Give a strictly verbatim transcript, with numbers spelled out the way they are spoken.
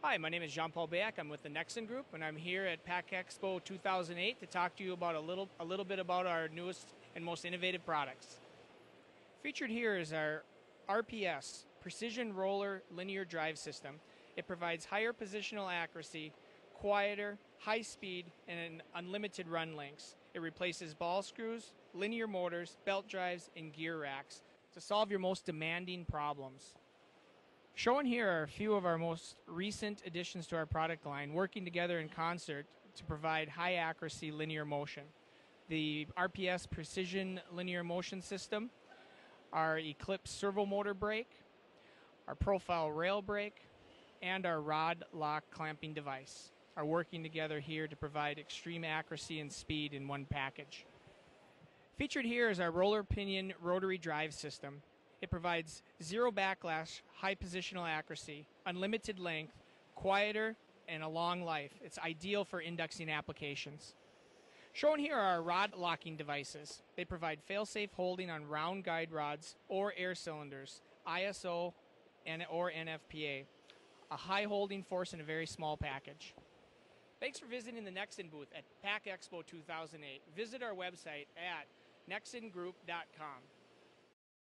Hi, my name is Jean-Paul Back. I'm with the Nexen Group, and I'm here at PACK Expo two thousand eight to talk to you about a little, a little bit about our newest and most innovative products. Featured here is our R P S, Precision Roller Linear Drive System. It provides higher positional accuracy, quieter, high speed, and unlimited run lengths. It replaces ball screws, linear motors, belt drives, and gear racks to solve your most demanding problems. Shown here are a few of our most recent additions to our product line, working together in concert to provide high accuracy linear motion. The R P S Precision Linear Motion System, our Eclipse Servo Motor Brake, our Profile Rail Brake, and our Rod Lock Clamping Device are working together here to provide extreme accuracy and speed in one package. Featured here is our Roller Pinion Rotary Drive System. It provides zero backlash, high positional accuracy, unlimited length, quieter, and a long life. It's ideal for indexing applications. Shown here are our rod locking devices. They provide fail-safe holding on round guide rods or air cylinders, I S O and or N F P A. A high holding force in a very small package. Thanks for visiting the Nexen booth at PACK Expo two thousand eight. Visit our website at nexen group dot com.